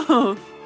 Oh!